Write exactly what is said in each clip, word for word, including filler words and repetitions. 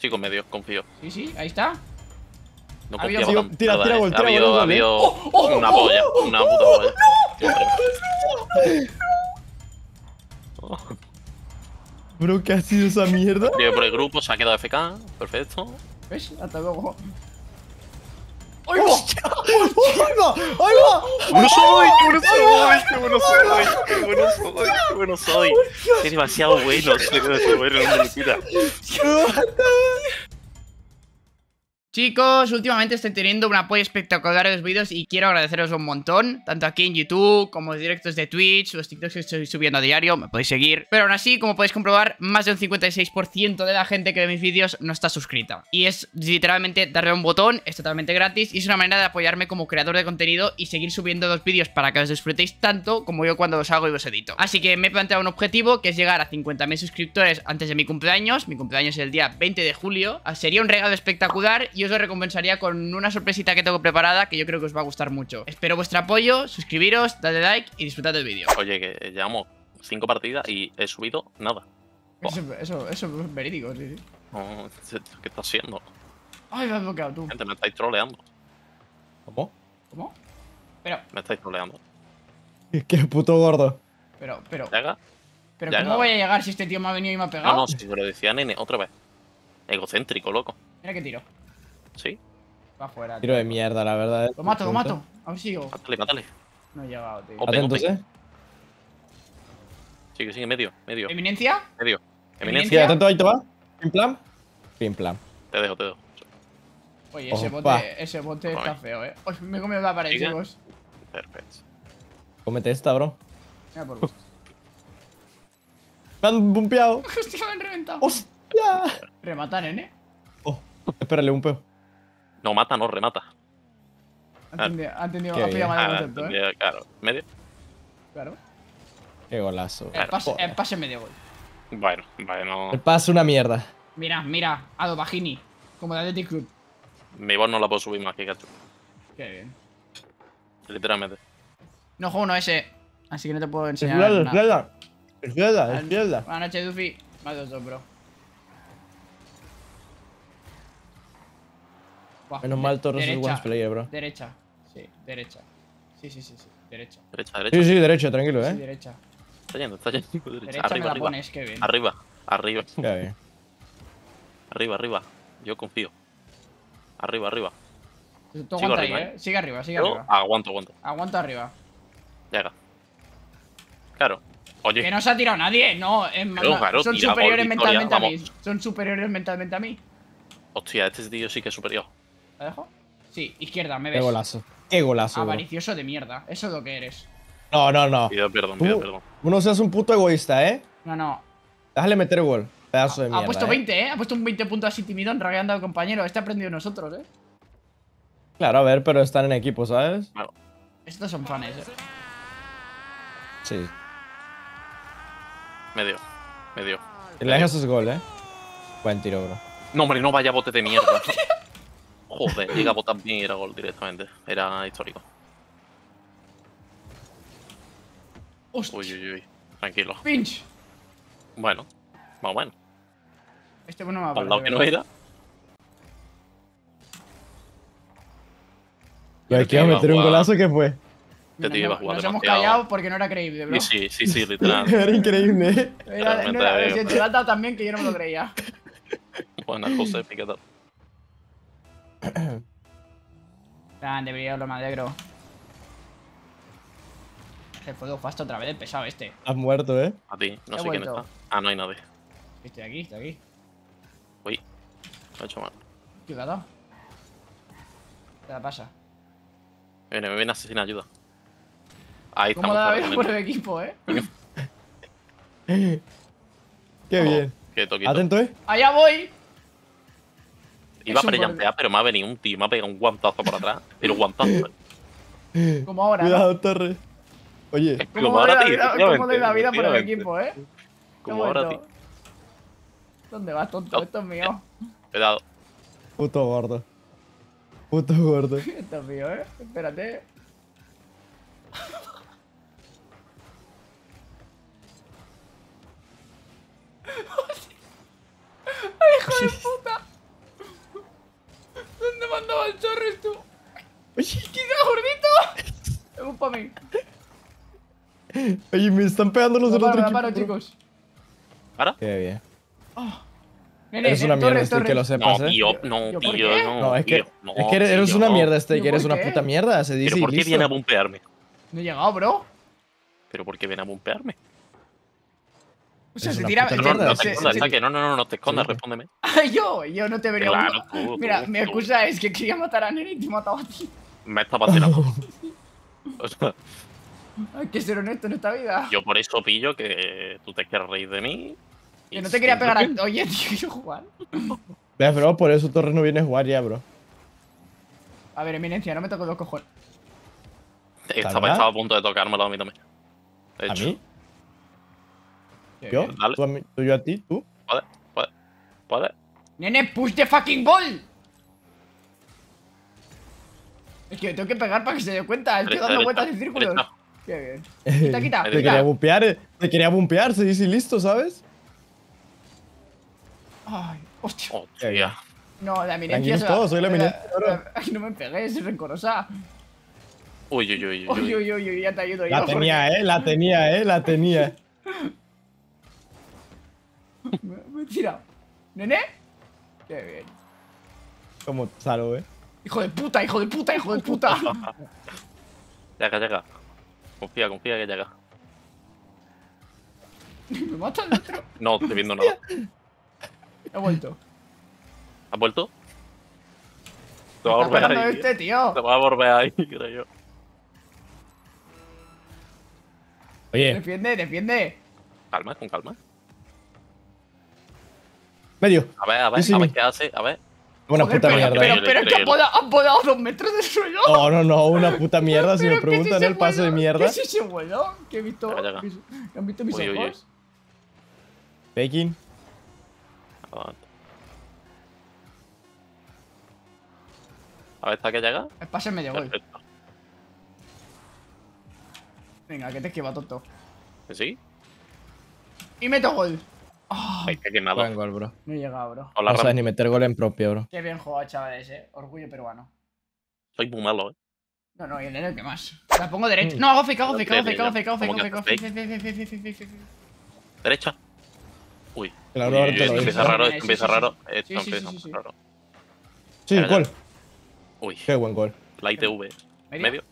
Cinco medios, confío. Sí, sí, ahí está. No confío. Tira, tira, nada, tira, gol, tira, habido, gol, habido gol, eh. oh, oh, una polla, oh, oh, una puta polla. No, no, no. Bro, ¿qué ha sido esa mierda? Tío, por el grupo se ha quedado F K, perfecto. ¿Ves? Hasta luego. ¡Ay, va! ¡Ay, va! ¡Ay, va! ¡Qué bueno soy! ¡Qué bueno soy! ¡Qué bueno soy! ¡Qué bueno soy! ¡Qué demasiado bueno! ¡Qué demasiado bueno! Chicos, últimamente estoy teniendo un apoyo espectacular en los vídeos y quiero agradeceros un montón, tanto aquí en YouTube, como los directos de Twitch, los TikToks que estoy subiendo a diario, me podéis seguir. Pero aún así, como podéis comprobar, más de un cincuenta y seis por ciento de la gente que ve mis vídeos no está suscrita. Y es literalmente darle un botón, es totalmente gratis y es una manera de apoyarme como creador de contenido y seguir subiendo los vídeos para que los disfrutéis tanto como yo cuando los hago y los edito. Así que me he planteado un objetivo que es llegar a cincuenta mil suscriptores antes de mi cumpleaños. Mi cumpleaños es el día veinte de julio. Sería un regalo espectacular y Y os lo recompensaría con una sorpresita que tengo preparada que yo creo que os va a gustar mucho. Espero vuestro apoyo, suscribiros, dadle like y disfrutad del vídeo. Oye, que llevamos cinco partidas y he subido nada. Oh. Eso, eso, eso es verídico, sí, sí. Oh, ¿qué estás haciendo? Ay, me has bloqueado tú. Gente, me estáis troleando. ¿Cómo? ¿Cómo? Pero... Me estáis troleando. Es que puto gordo. Pero, pero... ¿Llega? ¿Pero Llega. cómo voy a llegar si este tío me ha venido y me ha pegado? No, no, si me lo decía Nene, otra vez. Egocéntrico, loco. Mira que tiro. Sí. Va fuera. Tiro de mierda, la verdad. Lo mato, lo mato. A ver si sigo. Mátale, mátale. No he llegado, tío. Atentos, eh. Sigue, sigue, medio, medio. ¿Eminencia? Medio. ¿Eminencia? Atento, ahí te va. ¿Pin plan? Pin plan. Te dejo, te dejo. Oye, ese bote, ese bote está feo, eh. Me he comido la pared, chicos. Perfecto. Cómete esta, bro. Mira por gusto. Me han bumpeado. Hostia, me han reventado. Hostia. Rematan, ¿eh? Oh, espérale, un peo. No, mata, no, remata. Ha entendido, ha pillado mal el concepto, eh. Claro, medio. Claro. Qué golazo. El pase, el pase medio gol. Bueno, bueno. El pase una mierda. Mira, mira, Ado Bajini, como de Athletic Club. Mi voz no la puedo subir más que cacho. Qué bien. Literalmente. No juego uno ese, así que no te puedo enseñar nada. Izquierda, izquierda, izquierda. Buenas noches, Duffy. Más dos, dos, bro. Wow, Menos mal Torres es one player, bro. Derecha, sí, derecha. Sí, sí, sí, sí. Derecha. Derecha, derecha. Sí, sí, derecha, tranquilo, eh. Sí, derecha. Está yendo, está yendo. Derecha, derecha arriba, me la arriba. Pones, qué bien. Arriba, arriba. Bien. Arriba, arriba. Yo confío. Arriba, arriba. Tú aguanta arriba, ahí, eh. Sigue arriba, sigue Yo arriba. Aguanto, aguanto. Aguanto arriba. Llega. Claro. Oye. Que no se ha tirado nadie, no. Es claro, claro, Son tira, superiores gol, mentalmente historia, a mí. Vamos. Son superiores mentalmente a mí. Hostia, este tío sí que es superior. ¿La dejo? Sí, izquierda, me ves. Qué golazo. Qué golazo. Avaricioso de mierda. Eso es lo que eres. No, no, no. Pido perdón, pido perdón. Uno seas un puto egoísta, ¿eh? No, no. Déjale meter gol. Pedazo de mierda. Ha puesto veinte, ¿eh? Ha puesto un veinte puntos así timidón, ragueando al compañero. Este ha aprendido nosotros, ¿eh? Claro, a ver, pero están en equipo, ¿sabes? Claro. Estos son fans, ¿eh? Sí. Medio. Medio. Le dejas sus gol, ¿eh? Buen tiro, bro. No, hombre, no vaya bote de mierda. Joder, llega a botar bien y era gol directamente. Era histórico. Hostia. Uy, uy, uy. Tranquilo. Pinch. Bueno, más o menos. Este bueno me va a parar. Al lado que no era. Y aquí iba a meter un golazo que fue. Este tío iba a jugar. Nos hemos callado porque no era creíble, bro. Sí, sí, sí, literal. Era increíble. Era, no era, se te ha dado también que yo no me lo creía. Bueno, José, ¿qué tal? Grande, brillo, lo me alegro. Se fue de fasto otra vez el pesado este. Has muerto, eh. A ti, no sé quién está. Ah, no hay nadie. Estoy aquí, estoy aquí. Uy, lo he hecho mal. ¿Qué te ha dado? ¿Qué te pasa? Viene, me viene asesina, ayuda. Ahí está. ¿Cómo da bien por el equipo, eh? Qué bien. Qué toquito. Atento, eh. Allá voy. Iba a prejampear, pero me ha venido un tío, me ha pegado un guantazo por atrás. Pero guantazo. Como ahora. Cuidado, ¿no? Torres. Oye, como ahora, tío. Cómo doy la vida por el equipo, eh. Como ahora, tío. ¿Dónde vas, tonto? No. Esto es mío. Cuidado. Puto gordo. Puto gordo. Esto es mío, eh. Espérate. ¡Ay, hijo de puta! gordito! Es un pa' mí. Oye, me están pegando los otros. Para, para, chicos. ¿Para? Qué bien. Oh. Nene, eres una mierda, Stake, que lo sepas, no, eh. Tío, no, tío, tío, no, no, es que, tío, no, es que eres, eres tío, una mierda, Stake, eres una puta mierda, se dice. ¿Pero por qué viene a bumpearme? No he llegado, bro. ¿Pero por qué viene a bumpearme? O sea, se tira... No, no, no te escondas, Stake, no, no, no, no te escondas, respóndeme. Yo, yo no te venía a bumpear. Mira, mi excusa es que quería matar a Nene y te he matado a ti. Me está vacilando. O sea... Hay que ser honesto en esta vida. Yo por eso pillo que tú te quieres reír de mí. Que no te quería pegar a... Oye, tío, yo jugar. Ves, bro, por eso Torres no viene a jugar ya, bro. A ver, Eminencia, no me toco los cojones. Estaba, estaba a punto de tocármelo a mí también. De hecho. ¿A mí? ¿Yo? ¿Tú, a mí? ¿Tú, yo a ti? ¿Tú? Vale, vale, vale. Nene, push the fucking ball. Es que me tengo que pegar para que se dé cuenta. Estoy dando vueltas en círculos. Qué bien. Quita, quita. Te quería bumpear, te quería bumpear, se dice listo, ¿sabes? Ay, hostia. Hostia. No, la Eminencia se va. Todo, soy la Eminencia. Ay, no me pegues, es rencorosa. Uy, uy, uy, uy. Uy, uy, uy, uy, ya te ayudo yo. La tenía, eh, la tenía, eh, la tenía. Me he tirado. ¿Nene? Qué bien. Como salvo, eh. Hijo de puta, hijo de puta, hijo de puta. Llega, llega. Confía, confía que llega. Me mata el otro. No, estoy viendo nada. He vuelto. ¿Has vuelto? Te va a volver ahí. Este, tío. Te va a volver ahí, creo yo. Oye. Defiende, defiende. Calma, con calma. Medio. A ver, a ver, sí, sí. a ver qué hace, a ver. Una Joder, puta pero, mierda. Pero, pero, pero que han volado dos metros del suelo. No, no, no, una puta mierda. Si me preguntan si el pase de mierda. ¿Qué es ese vuelo? ¿Qué he visto? Mis, ¿Han visto mis oye, ojos? Oye. Taking. A ver, ¿está que llega? El pase medio gol. Venga, que te esquiva, tonto. ¿Sí? Y meto gol. Oh, Ay, que nada. Buen gol, bro. No he llegado, bro. Hola, no sabes ni meter gol en propio, bro. Qué bien jugado, chavales, eh. Orgullo peruano. Soy muy malo, eh. No, no, y el nene que más. La pongo derecha. Mm. No, hago fake, hago fake, hago fake, hago fake, hago fake, hago fake. Derecha. Uy, claro, ahora te lo empieza raro, esto empieza raro, esto empieza raro. Sí, gol. Uy. Qué buen gol. La I T V. ¿Medio?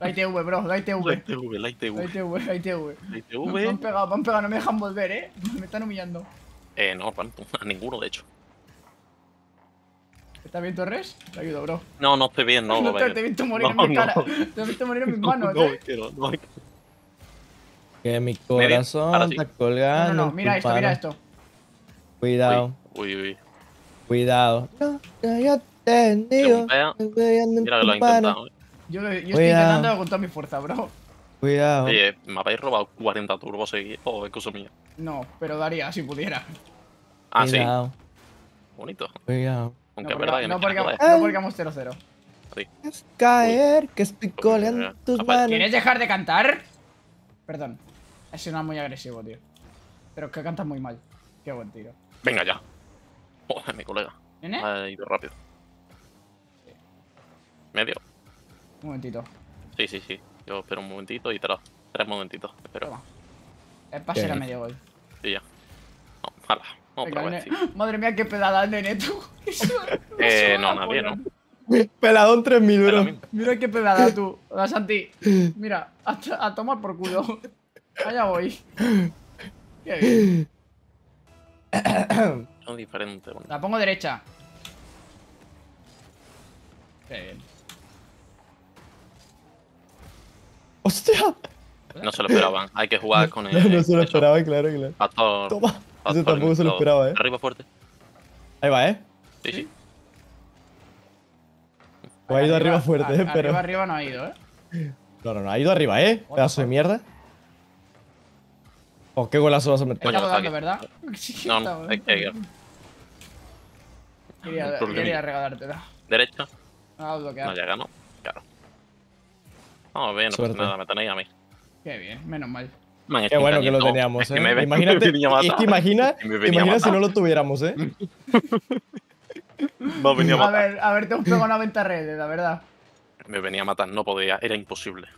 La I T V, bro, la I T V. La I T V, la I T V. La I T V, la I T V. La I T V. Me han pegado, me han pegado, no me dejan volver, eh. Me están humillando. Eh, no, a ninguno, de hecho. ¿Estás bien, Torres? Te ayudo, bro. No, no estoy bien, no. Te he visto morir en mi cara. Te he visto morir en mis manos, eh. No, no, no. Que mi corazón sí. está colgando. No, no, no, mira esto, mira esto. Cuidado. Uy, uy, uy. Cuidado. No, yo te he entendido. Mira que lo he intentado. Yo, yo estoy intentando contar mi fuerza, bro. Cuidado. Oye, me habéis robado cuarenta turbos seguidos. Oh, excusa mía. No, pero daría si pudiera. Ah, Cuidado. sí. Bonito. Cuidado. Aunque no, es verdad que no, porque, no, porque, no porque vamos cero cero. Sí. Es caer, uy. que estoy coleando en tus manos. ¿Quieres dejar de cantar? Perdón. Ha sido muy agresivo, tío. Pero es que cantas muy mal. Qué buen tiro. Venga ya. Joder, mi colega. ¿Nene? Ha ido rápido. Sí. Medio. Un momentito. Sí, sí, sí. Yo espero un momentito y tres. Tres momentitos. Espero. El pase era medio gol. Sí, ya. No, mala. Otra vez, sí. Madre mía, qué pedada, nene, tú. eh, no, nadie, ¿no? Peladón tres mil, bro. Mira qué pelada tú. Hola, Santi. Mira, a, a tomar por culo. Allá voy. Qué bien. No, diferente, bueno. La pongo derecha. Qué bien. ¡Hostia! No se lo esperaban. Hay que jugar con él. No, no se lo esperaban, claro, claro. Pastor. Toma. Pastor, eso tampoco se lo esperaba, eh. Arriba fuerte. Ahí va, eh. Sí, sí. Pues ha ido arriba, arriba fuerte, a, eh, pero... Arriba, arriba no ha ido, eh. No, no, no, ha ido arriba, eh. Pedazo de mierda. Oh, qué golazo vas a meter. Coño, está volando, ¿verdad? Sí, no, no, hay que ir. Quería, quería regalártela. Derecha. Ah, bloquear. No llega, ¿no? Claro. Vamos bien, no pasa nada, me tenéis a mí. Qué bien, menos mal. Man, qué bueno que lo teníamos, eh. Me, imagínate, me es que imagina, me imagina si no lo tuviéramos, eh. No, venía a matar. A ver, a ver, te un pego noventa redes, la verdad. Me venía a matar, no podía, era imposible.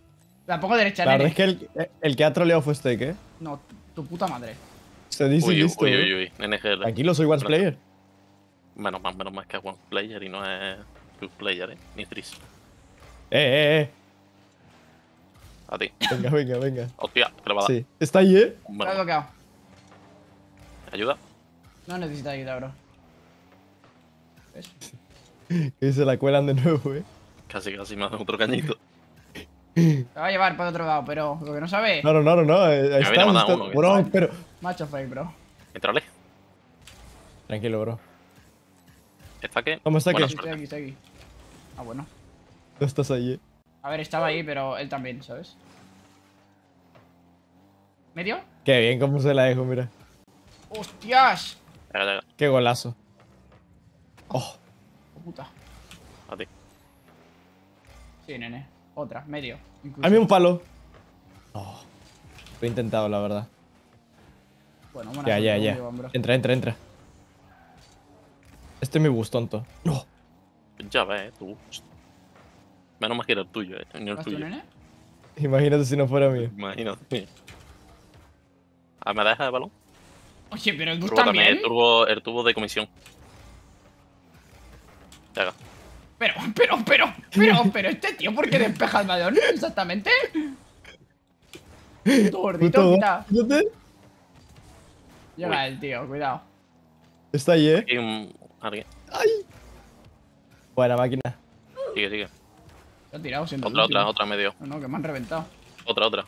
Tampoco derecha, nene. La verdad es que el, el que ha troleado fue Stake, ¿eh? No, tu puta madre. Se dice uy, listo, uy, uy, uy, N G L. Aquí lo soy one player. Menos más, menos más que one player y no es two player, ¿eh? Ni tris. Eh, eh, eh. A ti. Venga, venga, venga. Hostia, te lo va a dar. Sí. Está ahí, ¿eh? Bueno. Está bloqueado. ¿Ayuda? No necesita ayuda, bro. ¿Ves? Que se la cuelan de nuevo, ¿eh? Casi, casi me ha dado otro cañito. Te va a llevar para otro lado, pero lo que no sabe. No, no, no, no, no. Ahí está, está. Uno, bro, pero. Macho fake, bro. Entrale. Tranquilo, bro. ¿Está qué? ¿Cómo está aquí? Estoy aquí, estoy aquí. Ah, bueno. No estás ahí, eh. A ver, estaba ahí, pero él también, ¿sabes? ¿Medio? Qué bien, cómo se la dejo, mira. ¡Hostias! Qué golazo. ¡Oh! Oh puta. A ti. Sí, nene. Otra, medio. Incluso. A mí un palo. Oh, lo he intentado, la verdad. Bueno, bueno. Ya, ya, ya. Llevan, entra, entra, entra. Este es mi bus, tonto. No. Ya ves, tú. Menos más que era el tuyo, eh. No el tuyo. ¿Nene? Imagínate si no fuera mío. Imagínate. Ah, ¿me deja de balón? Oye, pero el bus turbo también. también el, turbo, el tubo de comisión. Te haga. Pero, pero, pero, pero, pero, este tío, ¿por qué despeja el balón? Exactamente. Tu gordito, cuidado. Llega el tío, cuidado. Está ahí, eh. Hay un... alguien. ¡Ay! Buena máquina. Sigue, sigue. Te ha tirado, siento. Otra, otra, otra medio. No, no, que me han reventado. Otra, otra.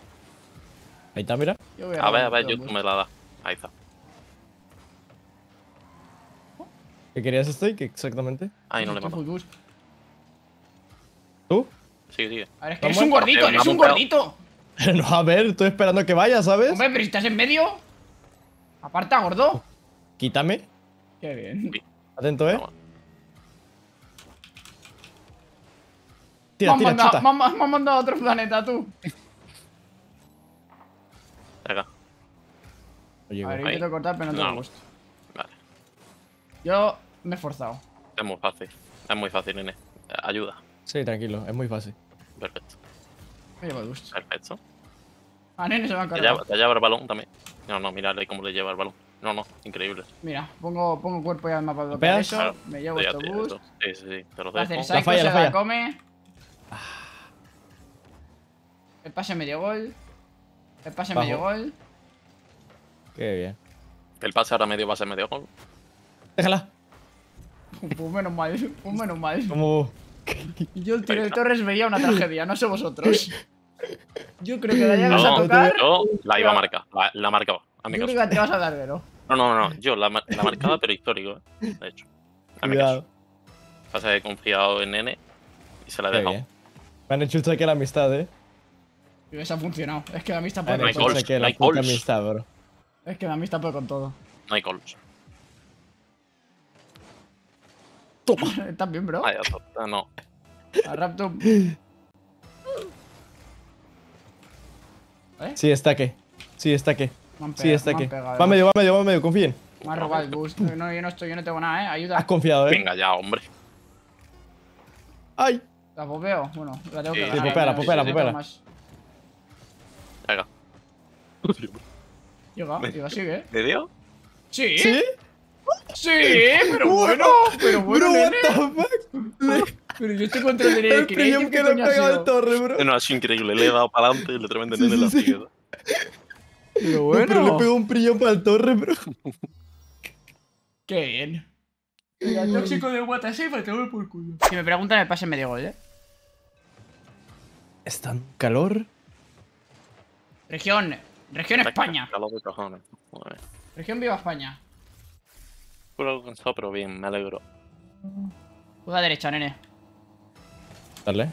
Ahí está, mira. A, a ver, a ver, yo tú me la da. Ahí está. ¿Qué querías, Stake? Exactamente. Ahí no le mato. ¿Tú? Sigue, sigue. A ver, es que eres un gordito, eres un gordito. No, a ver, estoy esperando que vaya, ¿sabes? Hombre, pero si estás en medio. Aparta, gordo. Quítame. Qué bien. Sí. Atento, eh. Tira, tira, chuta. Me han mandado a otro planeta, tú. Acá. A ver, intento cortar, pero no tengo gusto. Vale. Yo me he esforzado. Es muy fácil. Es muy fácil, nene. Ayuda. Sí, tranquilo. Es muy fácil. Perfecto. Me llevo el gusto. Perfecto. Ah, nene, se va a cargar. Te lleva el balón también. No, no, mírale cómo le lleva el balón. No, no, increíble. Mira, pongo, pongo cuerpo ya al mapa de pedazo. Claro, me llevo este boost. Sí, sí, sí, te lo dejo. Hacer la falla, se la, falla. la come. El pase medio gol. El pase Bajo. medio gol. Qué bien. El pase ahora medio pase medio gol. Déjala. Pues menos mal, pues menos mal. Como... Yo el tiro de Torres veía una tragedia, no sé vosotros. Yo creo que la llegas no, a tocar. Yo la iba a marcar, la, la marcaba. A mi yo creo que te vas a dar, pero. No, no, no, yo la, la marcaba, pero histórico, eh. De hecho. A mi caso. Pasa que he confiado en Nene y se la he Qué dejado. Bien. Me han hecho cheque la amistad, eh. Y esa ha funcionado. Es que la amistad puede con todo. No hay calls. Amistad, bro. Es que la amistad puede con todo. No hay calls. Toma. ¿Estás bien, bro? Ay, no. A Raptum. ¿Eh? Sí, está que. Sí, está que. Sí, está que. Va medio, va medio, va medio, confíen. Me ha robado el boost. No, yo no estoy, yo no tengo nada, eh. Ayuda. Has confiado, eh. Venga ya, hombre. ¡Ay! La popeo. Bueno, la tengo que ganar. Sí, popea, la popea, la popea. Llega. Llega, llega, sigue. ¿Le dio? Sí. ¿Sí? Sí, pero bueno, pero bueno. Bro, what the fuck? Pero yo estoy contra el derecho. El premium que le he pegado al Torre, bro. No, es increíble. Le he dado para adelante y le tremendo en la izquierda. Pero bueno. No, pero le pegó un prillón para el Torre, bro. Qué bien. El tóxico de WhatsApp, te voy por culo. Si me preguntan, el pase medio gol, eh. Está en calor. Región. Región España. Calor de cojones. Región Viva España. Puro cansado, pero bien, me alegro. Juega derecha, nene. Dale.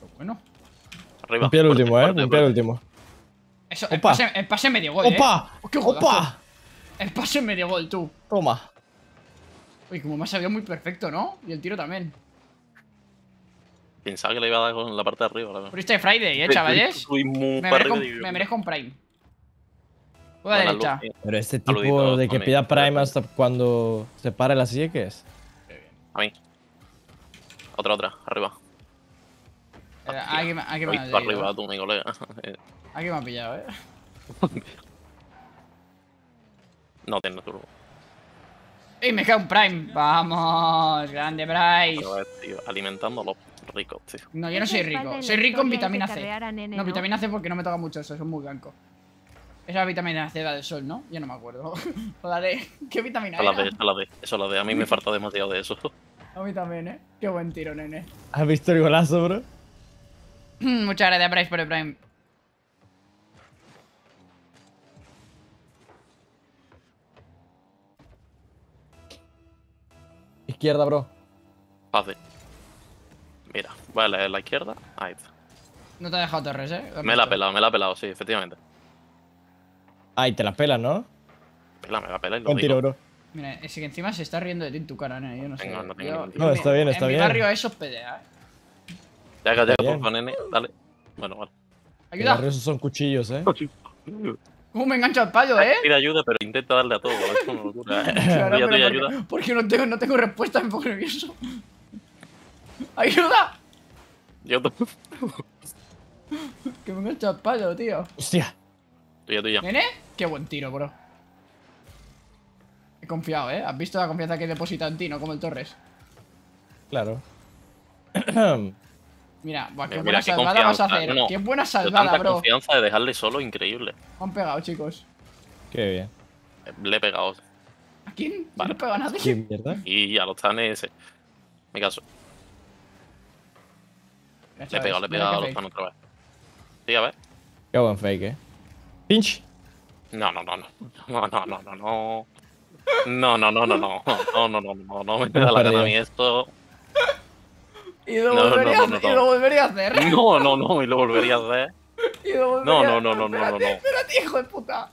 Pero bueno. Arriba. Rompí el último, fuerte, eh. Fuerte, rompí el último. Eso, el pase, el pase medio gol, ¡Opa! Eh. ¡Qué ¡Opa! El pase medio gol, tú. Toma. Uy, como me ha salido muy perfecto, ¿no? Y el tiro también. Pensaba que le iba a dar con la parte de arriba, la verdad. Freestyle Friday, eh, chavales. Soy muy me, merezco, me merezco un Prime. Voy a la derecha. Luz, pero este tipo saludito, de que mí, pida Prime hasta cuando se pare la silla, ¿qué es? A mí. Otra, otra, arriba. Eh, aquí me, aquí me, me para arriba tú, mi colega. Aquí me ha pillado, eh. No tengo turbo. ¡Y me cae un Prime! ¡Vamos! ¡Grande Bryce! Alimentando a los ricos, tío. No, yo no soy rico. Soy rico en vitamina C. No, vitamina C porque no me toca mucho eso, son muy blancos. Esa es la vitamina C, la del sol, ¿no? Yo no me acuerdo. La de... ¿Qué vitamina era? La de, la de, eso la de. A mí me falta demasiado de eso. A mí también, ¿eh? Qué buen tiro, nene. ¿Has visto el golazo, bro? Muchas gracias, Bryce, por el Prime. Izquierda, bro. Fácil. Mira, voy a leer la izquierda. Ahí está. No te ha dejado Torres, eh. Me la ha pelado, me la ha pelado, sí, efectivamente. Ahí te la pelas, ¿no? Pela, me la pela y lo digo. Un tiro, bro. Mira, ese que encima se está riendo de ti en tu cara, nene. Yo no sé. No, no, tengo no, está bien, está bien. En mi barrio eso es pelea, eh. Ya, ya, porfa, nene. Dale. Bueno, vale. Ayuda. Esos son cuchillos, eh. ¿Cómo me engancho al palo, eh? Pide ayuda, pero intenta darle a todo. Es una locura. Claro, pero porque, ayuda. Porque no tengo, no tengo respuesta, me pongo nervioso. ¡Ayuda! Yo tampoco. Que me engancho al palo, tío. Hostia. Tuya, tuya. ¿Nene? Qué buen tiro, bro. He confiado, eh. ¿Has visto la confianza que he depositado en ti, no como el Torres? Claro. Mira, buah, qué buena salvada vas a hacer. Qué buena salvada, bro. Confianza de dejarle solo, increíble. Han pegado, chicos. Qué bien. Le he pegado. ¿A quién? Vale. No le pega a nadie. ¿Quién, mierda? Y a los tanes ese. Me caso. Le he pegado, le he pegado a los tanes otra vez. Sí, a ver. Qué buen fake, eh. Pinch. No, no, no, no. No, no, no, no, no. No, no, no, no, no. No, no, no, no, no. Me da la gana a mí esto. Y lo, no, volvería no, no, no, no. y lo volvería a hacer. No, no, no, y lo volvería a hacer. Y lo volvería no, no, no, no, no, no. Espérate, hijo de puta.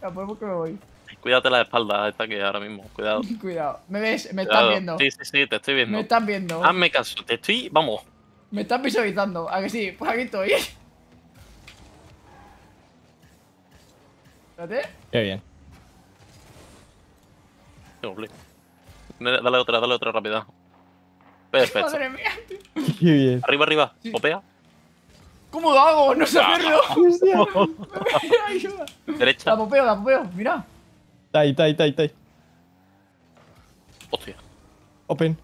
Ya, por que me voy. Cuídate la espalda, esta que ahora mismo, cuidado. Cuidado. ¿Me ves? ¿Me cuidado. Estás viendo? Sí, sí, sí, te estoy viendo. Me estás viendo. Hazme caso, te estoy, vamos. Me estás visualizando, ¿a que sí? Pues aquí estoy. Espérate. Qué bien. Dale otra, dale otra rápida. Perfecto. Madre mía, tío. Qué bien. Arriba, arriba. Sí. Popea. ¿Cómo lo hago? No sé hacerlo. Ayuda. Derecha. La popeo, la popeo. Mira. Tai, tai, tai, tai. Hostia. Open.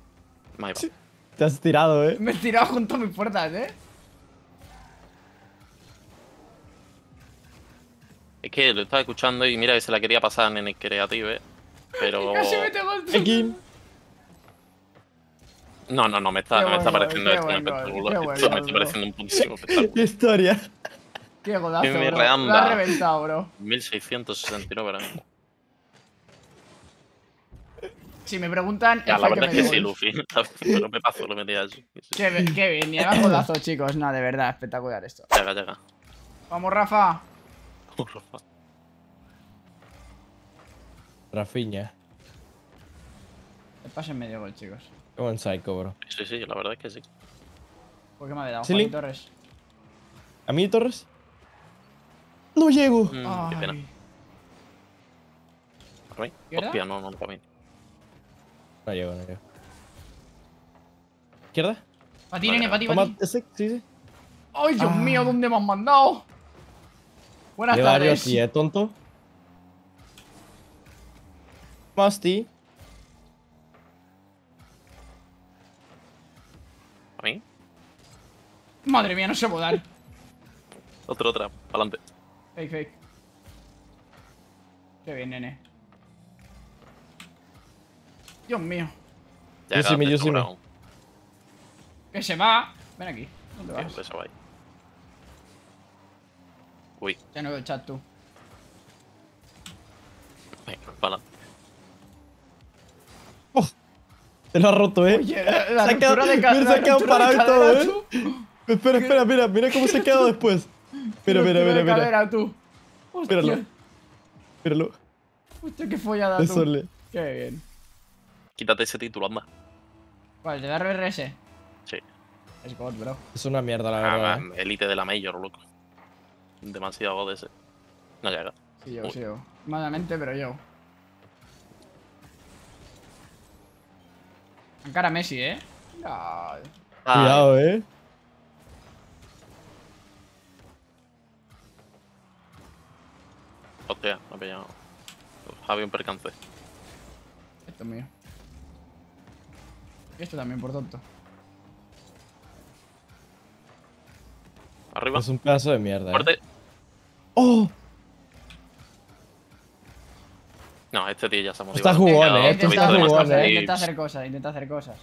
My sí. Te has tirado, eh. Me he tirado junto a mis puertas, eh. Es que lo estaba escuchando y mira que se la quería pasar en el creativo, eh. Pero. Casi me tengo el truco. No, no, no, me está, me está pareciendo esto un espectáculo. Esto me está pareciendo un putísimo espectáculo. ¡Qué historia! ¡Qué golazo, bro! ¡Lo ha reventado, bro! mil seiscientos sesenta y nueve ahora mismo. Si me preguntan... Ya, la verdad es que sí, Luffy. Pero me paso, lo metí así. ¡Qué bien! Y además golazo, chicos. No, de verdad, espectacular esto. Llega, llega. ¡Vamos, Rafa! ¡Vamos, Rafa! Rafiña. El pase en medio gol, chicos. Qué buen psycho, bro. Sí, sí, la verdad es que sí. ¿Por qué me ha dado? ¿Silly? ¿A mí Torres? ¿A mí Torres? ¡No llego! Mm, qué pena. ¿Para mí? Hostia, no, no, para mí. No llego, no llego. ¿Izquierda? Para ti, nene, para ti, para ti. Sí, sí. ¡Ay, Dios ah. mío! ¿Dónde me has mandado? Buenas Lleva tardes. ¿Qué tonto? Masti. ¿Mí? Madre mía, no se puede dar. Otra, otra, pa'lante. Fake, fake. Qué bien, nene. Dios mío. Yo sí me, yo sí me. Que se va. Ven aquí. ¿Dónde vas? Eso va ahí. Uy. Ya no veo el chat, tú. Venga, pa'lante. Oh. Te lo ha roto, eh. Oye, la, la se ha quedado, de mira, se ha quedado parado y todo, eh. Espera, espera, mira, mira cómo se ha quedado después. Mira, mira, mira, mira. Cadera, tú. Míralo. Míralo. Hostia, qué follada, tú. Sole. Qué bien. Quítate ese título, anda. ¿Cuál? ¿Te da R R S? Sí. Es God, bro. Es una mierda, la ah, verdad. Man, elite de la Major, loco. Demasiado God ese. No llega. Sí, yo, sí, yo. Malamente, pero yo. Encara Messi, ¿eh? Ay. Cuidado, ¿eh? Hostia, me ha pillado. Había un percance. Esto es mío. Y esto también, por tanto. Arriba. Es un pedazo de mierda, ¿eh? ¡Oh! No, este tío ya se ha motivado. Está jugando, eh. Esto está jugando, eh. Intenta hacer cosas, intenta hacer cosas.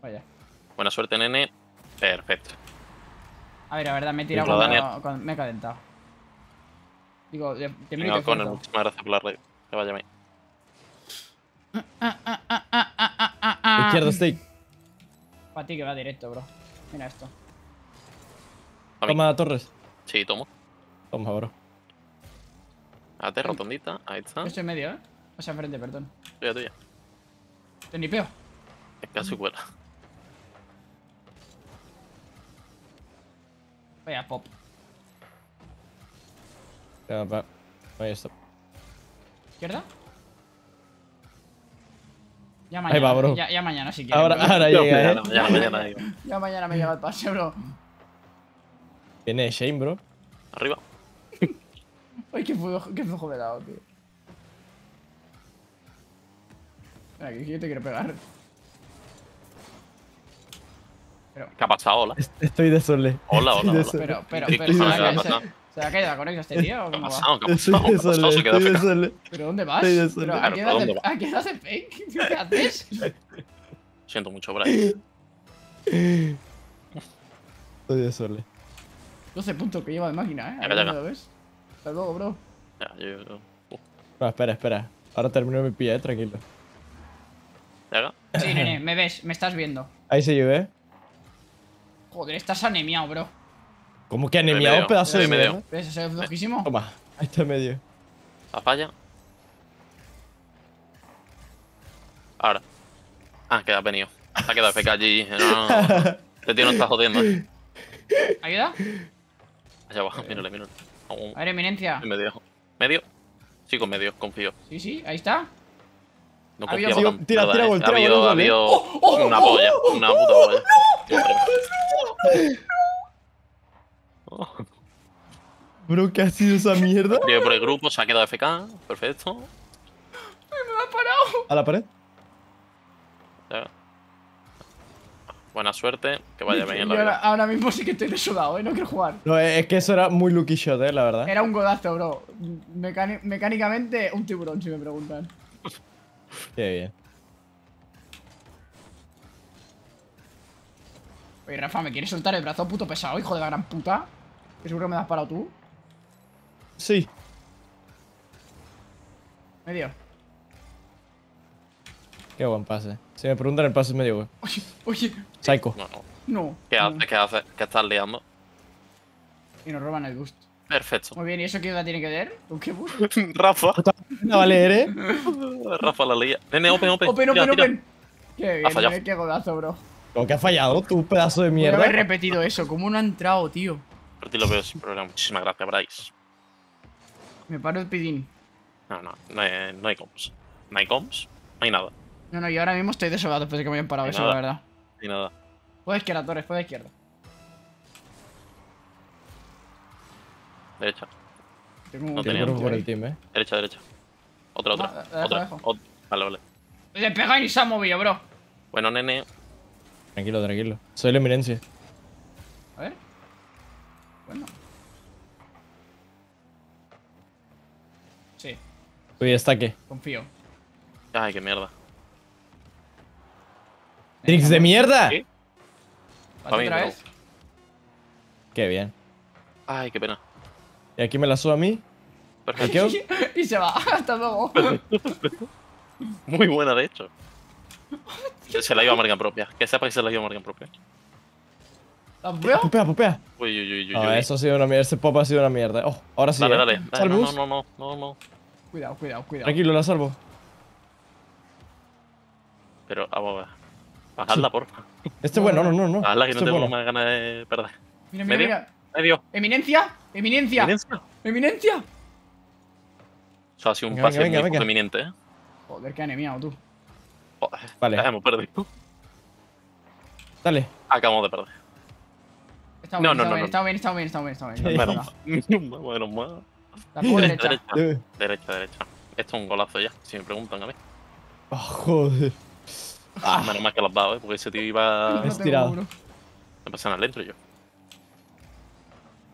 Vaya. Buena suerte, nene. Perfecto. A ver, la verdad, me he tirado cuando, cuando me he calentado. Digo, te miro y te esfuerzo. No, muchísimas gracias por la red. Que vaya bien. Izquierdo, Stake. Para ti que va directo, bro. Mira esto. Toma, Torres. Sí, tomo. Toma, bro. Ate, rotondita. Ahí está. Yo estoy en medio, ¿eh? O sea, enfrente, perdón. Tuya, tuya. Te nipeo. Es casi buena. Vaya, pop. Ya, va. Ahí está. ¿Izquierda? Ya mañana. Ahí va, bro. Ya, ya mañana, si quieres. Ahora, ahora ya, llega, ¿eh? Ya mañana, digo. Ya mañana me lleva el pase, bro. Viene Shane, bro. Arriba. Ay, qué flojo, qué flojo me he dado, tío. Espera, que yo te quiero pegar. Pero... ¿Qué ha pasado, hola? Estoy de sole. Hola, hola, hola. Pero, pero, pero... ¿Se ha caído la conexión este tío? ¿Qué ha pasado? ¿Qué ha pasado? ¿Qué ha pasado? Se quedó fake. ¿Pero dónde vas? ¿A qué das el fake? ¿Qué haces? Siento mucho, Brian. Estoy de sole. doce puntos que lleva de máquina, ¿eh? ¿Lo ves? Hasta luego, bro. Ya, yo, yo. Uh. No, espera, espera. Ahora termino mi pie, ¿eh? Tranquilo. ¿Te haga? Sí, nene, me ves, me estás viendo. Ahí se lleve. Joder, estás anemiado, bro. ¿Cómo que anemiado? Un pedazo de medio. ¿Ves? ¿Eso es flojísimo? Toma, ahí está en medio. La falla. Ahora. Ah, queda venido. Ha quedado P K allí. No, no, no, no. Este tío no está jodiendo. ¿Ayuda? Allá abajo, mírale, mírale. A ver, eminencia. Medio. Medio. Sí, con medio, confío. Sí, sí, ahí está. No confío sido, tan, tira, tira, gol, tira, gol. Ha habido una polla, una puta polla. Bro, ¿qué ha sido esa mierda? Tío, por el grupo se ha quedado F K, perfecto. Me ha parado. ¿A la pared? Ya. Buena suerte, que vaya bien la ahora, ahora mismo sí que estoy desudado, ¿eh? No quiero jugar. No, es que eso era muy lucky shot, ¿eh? La verdad. Era un godazo, bro. Mecáni mecánicamente, un tiburón, si me preguntan. Qué bien. Oye, Rafa, ¿me quieres soltar el brazo puto pesado, hijo de la gran puta? ¿Que seguro que me has parado tú? Sí. Medio. Qué buen pase. Si me preguntan el pase medio, güey. Oye, oye. Psycho. No, no. no ¿Qué no. haces? ¿Qué haces? ¿Qué estás liando? Y nos roban el boost. Perfecto. Muy bien, ¿y eso qué la tiene que ver? ¿Con qué boost? Rafa. No vale, ¿eh? Rafa la leía. Nene, open, open. Open, open, open. open. Qué bien, eh, qué golazo, bro. ¿Cómo que ha fallado? Tú, pedazo de mierda. Pero he repetido eso. ¿Cómo no ha entrado, tío? Pero te lo veo sin problema. Muchísimas gracias, Bryce. Me paro el pidín. No, no. No hay, no hay comps. No hay comps. No hay nada. No, no, yo ahora mismo estoy desolado después de que me hayan parado eso, la verdad. Y nada. Fue de izquierda, Torres, fue de izquierda. Derecha. No tenía grupo por el team, eh. Derecha, derecha. Otra, otra. Otra. Vale, vale. Le pega y se ha movido, bro. Bueno, nene. Tranquilo, tranquilo. Soy la eminencia. A ver. Bueno. Sí. Uy, destaque. Confío. Ay, qué mierda. ¡Tricks de mierda! ¿Qué? ¿Para otra vez? ¡Qué bien! ¡Ay, qué pena! ¿Y aquí me la subo a mí? Perfecto. Y se va. ¡Hasta luego! Muy buena, de hecho. Se la iba a marca propia. Que sepa que se la iba a marca propia. ¿La pupea? ¡Pupea, pupea! Uy, uy, uy, uy. Ah, uy. Eso ha sido una mierda. Ese pop ha sido una mierda. ¡Oh! Ahora sí. Dale, eh. dale. dale no, no, no, no, no. Cuidado, cuidado, cuidado. Tranquilo, la salvo. Pero, a ver. Bajadla, porfa. Este es bueno, no, no, no. Hazla que este no tengo bueno. más ganas de perder. Mira, mira, ¿Medio? mira. medio. Eminencia, eminencia. Eminencia. Eminencia. O sea, ha sido un venga, pase venga, muy venga. eminente, eh. Joder, qué anemiado tú. Joder, vale. Hemos perdido. Dale. Acabamos de perder. Está bien, no, no, está no, bien, no. está bien, está bien, está bien, está bien. Menos mal. Menos mal. La derecha, derecha. derecha, derecha, derecha. Esto es un golazo ya, si me preguntan a mí. Oh, joder. Ah, menos mal que lo has dado, eh, porque ese tío iba estirado. Me pasan al dentro yo.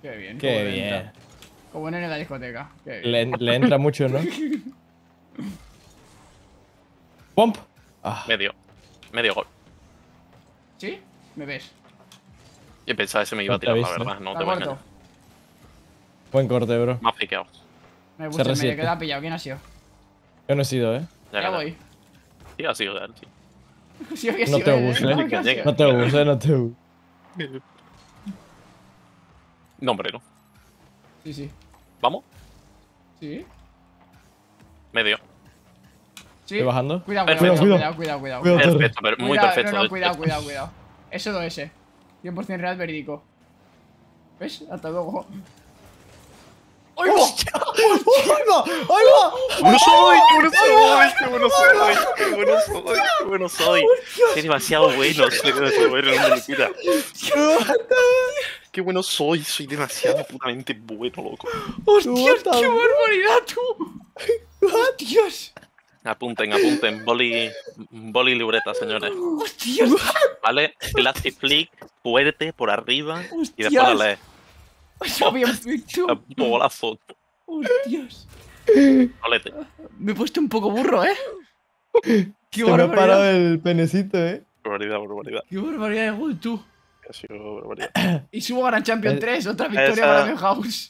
Qué bien. Qué bien. Como en la discoteca. Qué bien. Le, le entra mucho, ¿no? Pump. Ah. Medio. Medio gol. ¿Sí? ¿Me ves? Yo pensaba que se me iba a tirar, la verdad. No te voy a engañar. Buen corte, bro. Me ha piqueado. Me gusta, me le queda pillado. ¿Quién ha sido? Yo no he sido, eh. Ya, ya voy. Sí, ha sido él, tío. Sí, no, sido te bus, él, ¿eh? ¿Eh? no te bus, eh. No te bus, eh. No te bus. No, hombre, no. Sí, sí. ¿Vamos? Sí. Medio. Sí. Estoy bajando. Cuidado, cuidado, cuidado, cuidado, cuidado. Cuidado, perfecto, pero muy cuidado, perfecto. No, no, cuidado, cuidado, cuidado. Eso no es, eh. cien por cien real, verídico. ¿Ves? Hasta luego. ¡Ay, va! ¡Ay, va! ¡Ay, soy! ¡Qué bueno soy! ¡Qué bueno soy! ¡Qué bueno soy! ¡Qué demasiado bueno! ¡Qué bueno soy! ¡Qué bueno soy! ¡Soy demasiado putamente bueno, loco! ¡Hostias, qué barbaridad, tú! ¡Dios! Apunten, apunten. Boli, boli libreta, señores. ¡Hostias! Vale, plastic flick, fuerte, por arriba y después la lees. ¡Eso bien visto! ¡Bolazo! ¡Hostias! Olete. Me he puesto un poco burro, ¿eh? ¡Qué barbaridad! Se me ha parado el penecito, ¿eh? Barbaridad, barbaridad. ¡Qué barbaridad de gol, tú! Casi barbaridad. Y subo a Gran Champions tres, otra victoria esa... para The House.